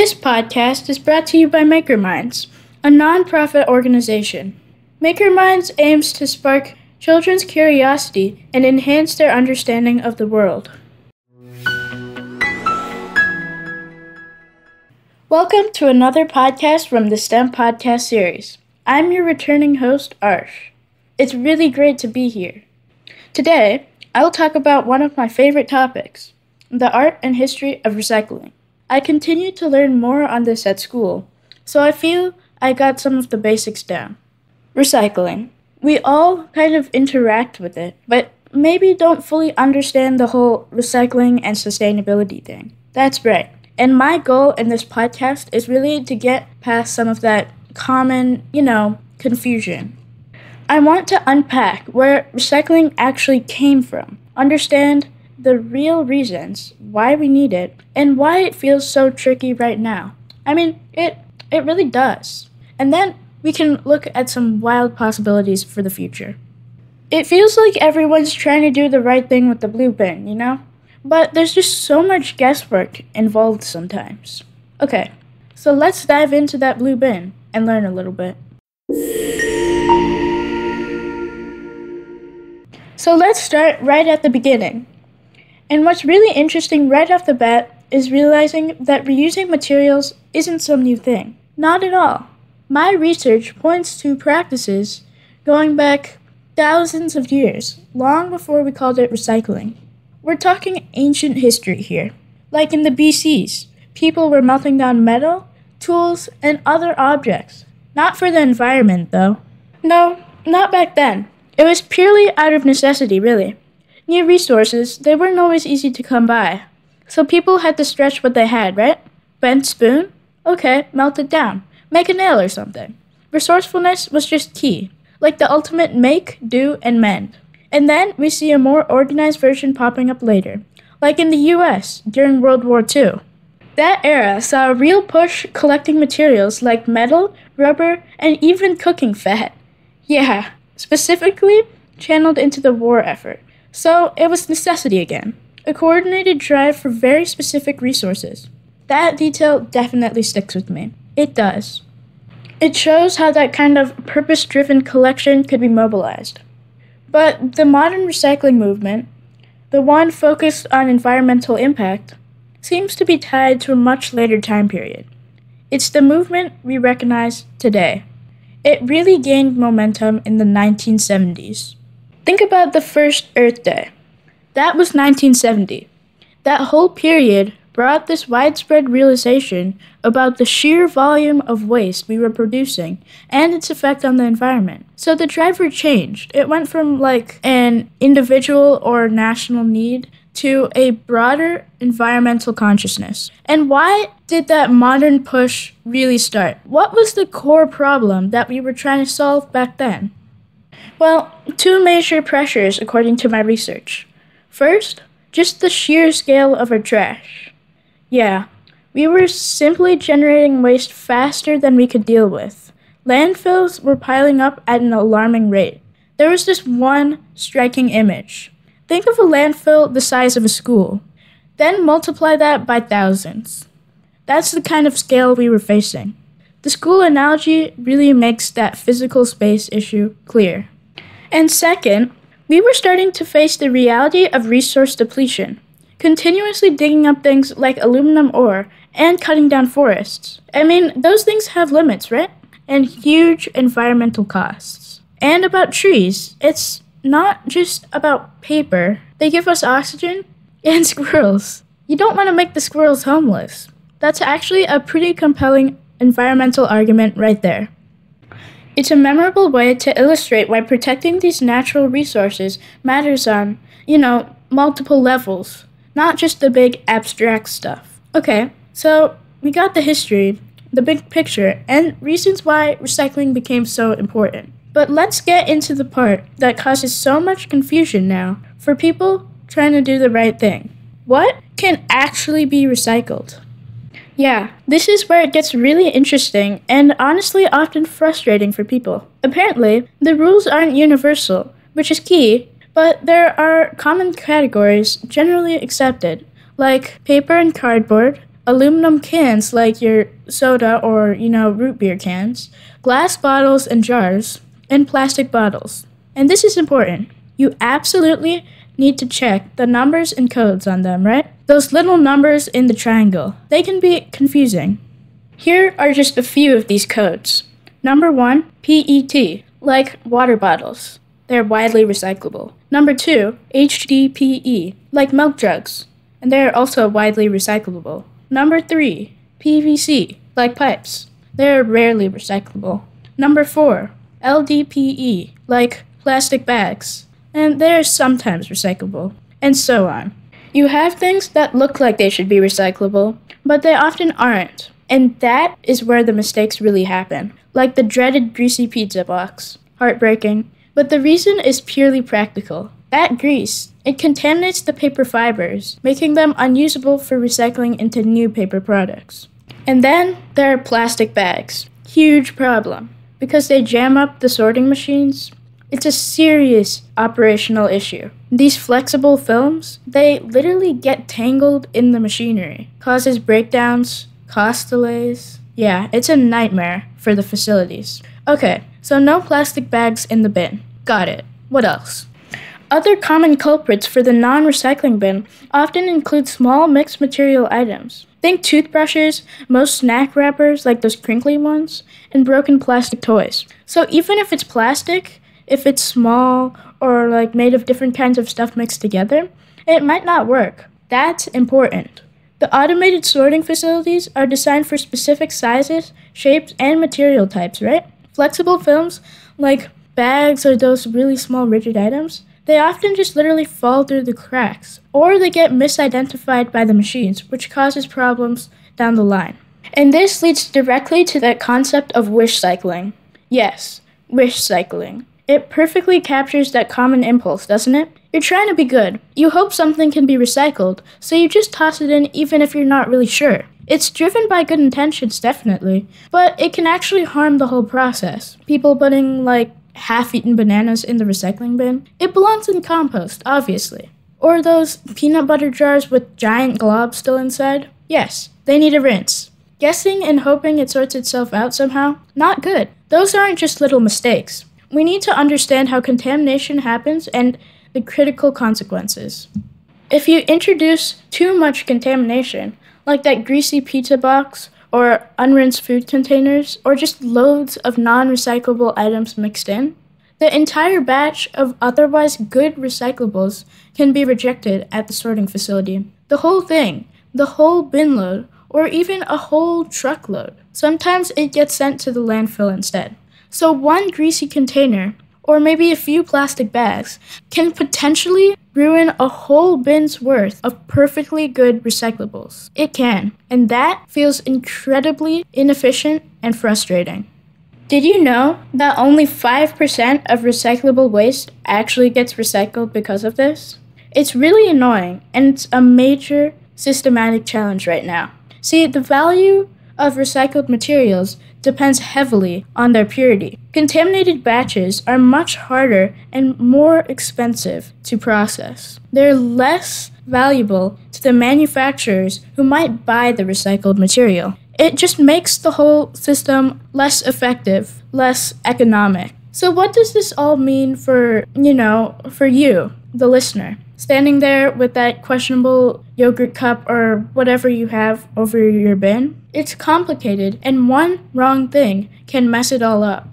This podcast is brought to you by Maker Mindz, a nonprofit organization. Maker Mindz aims to spark children's curiosity and enhance their understanding of the world. Welcome to another podcast from the STEM podcast series. I'm your returning host, Arsh. It's really great to be here. Today, I'll talk about one of my favorite topics, the art and history of recycling. I continue to learn more on this at school, so I feel I got some of the basics down. Recycling. We all kind of interact with it, but maybe don't fully understand the whole recycling and sustainability thing. That's right. And my goal in this podcast is really to get past some of that common, confusion. I want to unpack where recycling actually came from, understand the real reasons why we need it, and why it feels so tricky right now. I mean, it really does. And then we can look at some wild possibilities for the future. It feels like everyone's trying to do the right thing with the blue bin, But there's just so much guesswork involved sometimes. Okay, so let's dive into that blue bin and learn a little bit. So let's start right at the beginning. And what's really interesting right off the bat is realizing that reusing materials isn't some new thing. Not at all. My research points to practices going back thousands of years, long before we called it recycling. We're talking ancient history here. Like in the BCs, people were melting down metal, tools, and other objects. Not for the environment, though. No, not back then. It was purely out of necessity, really. New resources, they weren't always easy to come by. So people had to stretch what they had, right? Bent spoon? Okay, melt it down. Make a nail or something. Resourcefulness was just key. Like the ultimate make, do, and mend. And then we see a more organized version popping up later. Like in the US during World War II. That era saw a real push collecting materials like metal, rubber, and even cooking fat. Yeah, specifically channeled into the war effort. So it was necessity again, a coordinated drive for very specific resources. That detail definitely sticks with me. It does. It shows how that kind of purpose-driven collection could be mobilized. But the modern recycling movement, the one focused on environmental impact, seems to be tied to a much later time period. It's the movement we recognize today. It really gained momentum in the 1970s. Think about the first Earth Day. That was 1970. That whole period brought this widespread realization about the sheer volume of waste we were producing and its effect on the environment. So the driver changed. It went from like an individual or national need to a broader environmental consciousness. And why did that modern push really start? What was the core problem that we were trying to solve back then? Well, two major pressures according to my research. First, just the sheer scale of our trash. Yeah, we were simply generating waste faster than we could deal with. Landfills were piling up at an alarming rate. There was this one striking image. Think of a landfill the size of a school. Then multiply that by thousands. That's the kind of scale we were facing. The school analogy really makes that physical space issue clear. And second, we were starting to face the reality of resource depletion, continuously digging up things like aluminum ore and cutting down forests. I mean, those things have limits, right? And huge environmental costs. And about trees, it's not just about paper. They give us oxygen and squirrels. You don't want to make the squirrels homeless. That's actually a pretty compelling environmental argument right there. It's a memorable way to illustrate why protecting these natural resources matters on, multiple levels, not just the big abstract stuff. Okay, so we got the history, the big picture, and reasons why recycling became so important. But let's get into the part that causes so much confusion now for people trying to do the right thing. What can actually be recycled? Yeah, this is where it gets really interesting and honestly often frustrating for people. Apparently, the rules aren't universal, which is key, but there are common categories generally accepted, like paper and cardboard, aluminum cans like your soda or, root beer cans, glass bottles and jars, and plastic bottles. And this is important. You absolutely need to check the numbers and codes on them, right? Those little numbers in the triangle, they can be confusing. Here are just a few of these codes. Number 1, PET, like water bottles. They're widely recyclable. Number 2, HDPE, like milk jugs, and they are also widely recyclable. Number 3, PVC, like pipes. They are rarely recyclable. Number 4, LDPE, like plastic bags, and they are sometimes recyclable, and so on. You have things that look like they should be recyclable, but they often aren't, and that is where the mistakes really happen, like the dreaded greasy pizza box. Heartbreaking. But the reason is purely practical. That grease, it contaminates the paper fibers, making them unusable for recycling into new paper products. And then there are plastic bags. Huge problem, because they jam up the sorting machines. It's a serious operational issue. These flexible films, they literally get tangled in the machinery, causes breakdowns, cost delays. Yeah, it's a nightmare for the facilities. Okay, so no plastic bags in the bin. Got it. What else? Other common culprits for the non-recycling bin often include small mixed material items. Think toothbrushes, most snack wrappers like those crinkly ones, and broken plastic toys. So even if it's plastic, if it's small or like made of different kinds of stuff mixed together, it might not work. That's important. The automated sorting facilities are designed for specific sizes, shapes, and material types, right? Flexible films like bags or those really small rigid items, they often just literally fall through the cracks, or they get misidentified by the machines, which causes problems down the line. And this leads directly to that concept of wish cycling. Yes, wish cycling. It perfectly captures that common impulse, doesn't it? You're trying to be good. You hope something can be recycled, so you just toss it in even if you're not really sure. It's driven by good intentions, definitely, but it can actually harm the whole process. People putting, half-eaten bananas in the recycling bin. It belongs in compost, obviously. Or those peanut butter jars with giant globs still inside. Yes, they need a rinse. Guessing and hoping it sorts itself out somehow? Not good. Those aren't just little mistakes. We need to understand how contamination happens and the critical consequences. If you introduce too much contamination, like that greasy pizza box, or unrinsed food containers, or just loads of non-recyclable items mixed in, the entire batch of otherwise good recyclables can be rejected at the sorting facility. The whole thing, the whole bin load, or even a whole truckload. Sometimes it gets sent to the landfill instead. So one greasy container, or maybe a few plastic bags, can potentially ruin a whole bin's worth of perfectly good recyclables. It can, and that feels incredibly inefficient and frustrating. Did you know that only 5% of recyclable waste actually gets recycled because of this? It's really annoying, and it's a major systematic challenge right now. See, the value of recycled materials depends heavily on their purity. Contaminated batches are much harder and more expensive to process. They're less valuable to the manufacturers who might buy the recycled material. It just makes the whole system less effective, less economic. So what does this all mean for, for you, the listener, standing there with that questionable yogurt cup or whatever you have over your bin? It's complicated, and one wrong thing can mess it all up.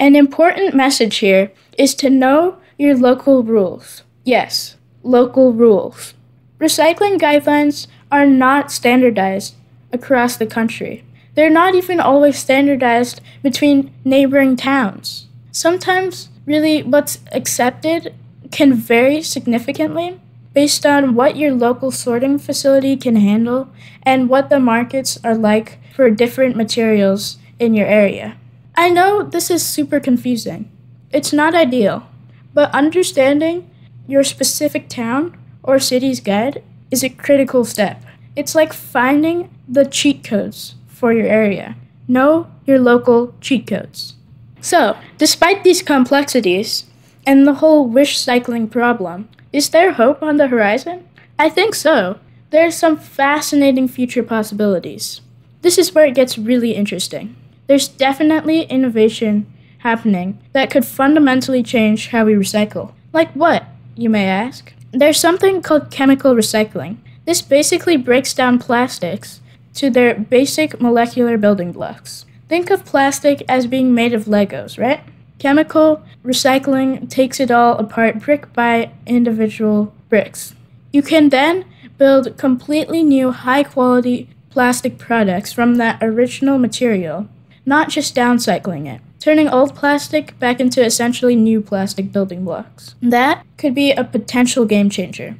An important message here is to know your local rules. Yes, local rules. Recycling guidelines are not standardized across the country. They're not even always standardized between neighboring towns. Sometimes, really, what's accepted can vary significantly based on what your local sorting facility can handle and what the markets are like for different materials in your area. I know this is super confusing. It's not ideal, but understanding your specific town or city's guide is a critical step. It's like finding the cheat codes for your area. Know your local cheat codes. So, despite these complexities, and the whole wish cycling problem. Is there hope on the horizon? I think so. There are some fascinating future possibilities. This is where it gets really interesting. There's definitely innovation happening that could fundamentally change how we recycle. Like what, you may ask? There's something called chemical recycling. This basically breaks down plastics to their basic molecular building blocks. Think of plastic as being made of Legos, right? Chemical recycling takes it all apart brick by individual bricks. You can then build completely new high-quality plastic products from that original material, not just downcycling it, turning old plastic back into essentially new plastic building blocks. That could be a potential game changer.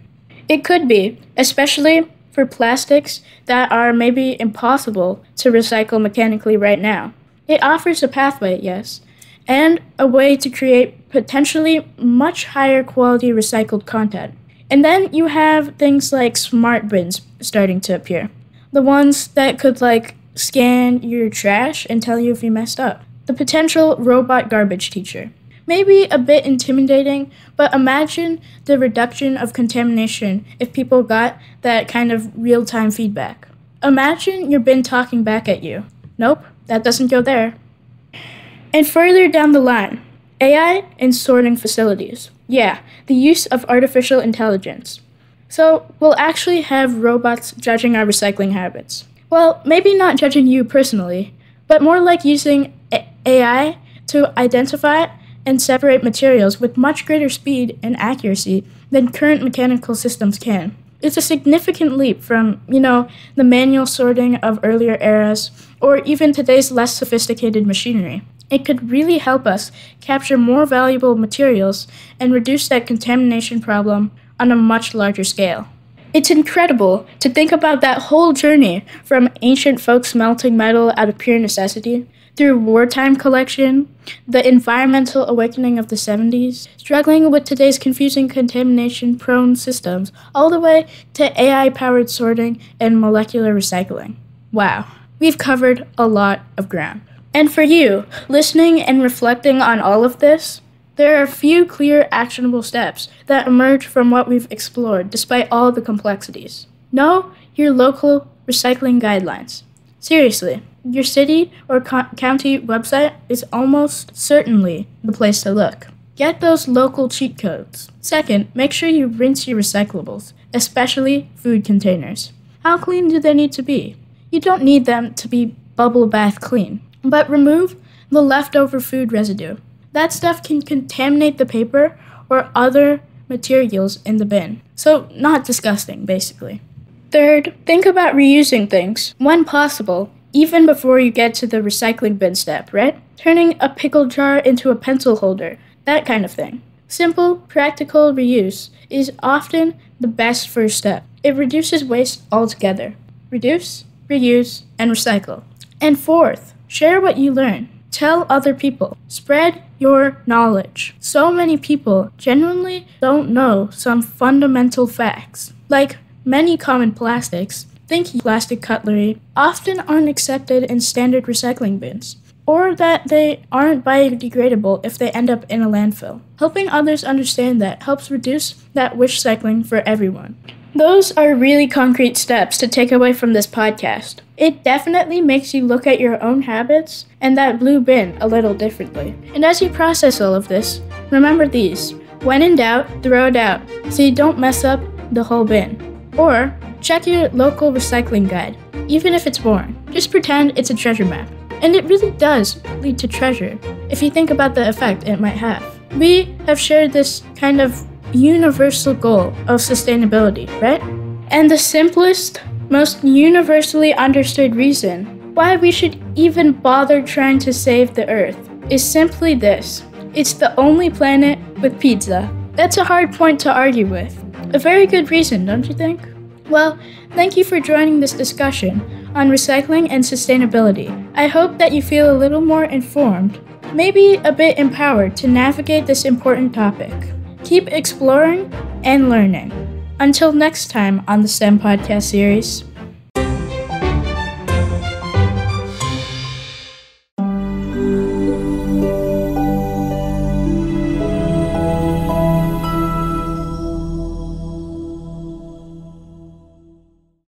It could be, especially for plastics that are maybe impossible to recycle mechanically right now. It offers a pathway, yes, and a way to create potentially much higher quality recycled content. And then you have things like smart bins starting to appear. The ones that could scan your trash and tell you if you messed up. The potential robot garbage teacher. Maybe a bit intimidating, but imagine the reduction of contamination if people got that kind of real-time feedback. Imagine your bin talking back at you. Nope, that doesn't go there. And further down the line, AI in sorting facilities. Yeah, the use of artificial intelligence. So we'll actually have robots judging our recycling habits. Well, maybe not judging you personally, but more like using AI to identify and separate materials with much greater speed and accuracy than current mechanical systems can. It's a significant leap from, the manual sorting of earlier eras or even today's less sophisticated machinery. It could really help us capture more valuable materials and reduce that contamination problem on a much larger scale. It's incredible to think about that whole journey from ancient folks melting metal out of pure necessity, through wartime collection, the environmental awakening of the 70s, struggling with today's confusing contamination-prone systems, all the way to AI-powered sorting and molecular recycling. Wow, we've covered a lot of ground. And for you, listening and reflecting on all of this, there are a few clear, actionable steps that emerge from what we've explored, despite all the complexities. Know your local recycling guidelines. Seriously, your city or county website is almost certainly the place to look. Get those local cheat codes. Second, make sure you rinse your recyclables, especially food containers. How clean do they need to be? You don't need them to be bubble bath clean, but remove the leftover food residue. That stuff can contaminate the paper or other materials in the bin. So not disgusting, basically. Third, think about reusing things when possible, even before you get to the recycling bin step, right? Turning a pickle jar into a pencil holder, that kind of thing. Simple, practical reuse is often the best first step. It reduces waste altogether. Reduce, reuse, and recycle. And fourth, share what you learn. Tell other people. Spread your knowledge. So many people genuinely don't know some fundamental facts. Like many common plastics, think plastic cutlery, often aren't accepted in standard recycling bins, or that they aren't biodegradable if they end up in a landfill. Helping others understand that helps reduce that wish cycling for everyone. Those are really concrete steps to take away from this podcast. It definitely makes you look at your own habits and that blue bin a little differently. And as you process all of this, remember these. When in doubt, throw it out so you don't mess up the whole bin. Or check your local recycling guide, even if it's boring. Just pretend it's a treasure map. And it really does lead to treasure if you think about the effect it might have. We have shared this kind of universal goal of sustainability, right? And the simplest, most universally understood reason why we should even bother trying to save the Earth is simply this. It's the only planet with pizza. That's a hard point to argue with. A very good reason, don't you think? Well, thank you for joining this discussion on recycling and sustainability. I hope that you feel a little more informed, maybe a bit empowered to navigate this important topic. Keep exploring and learning. Until next time on the STEM podcast series.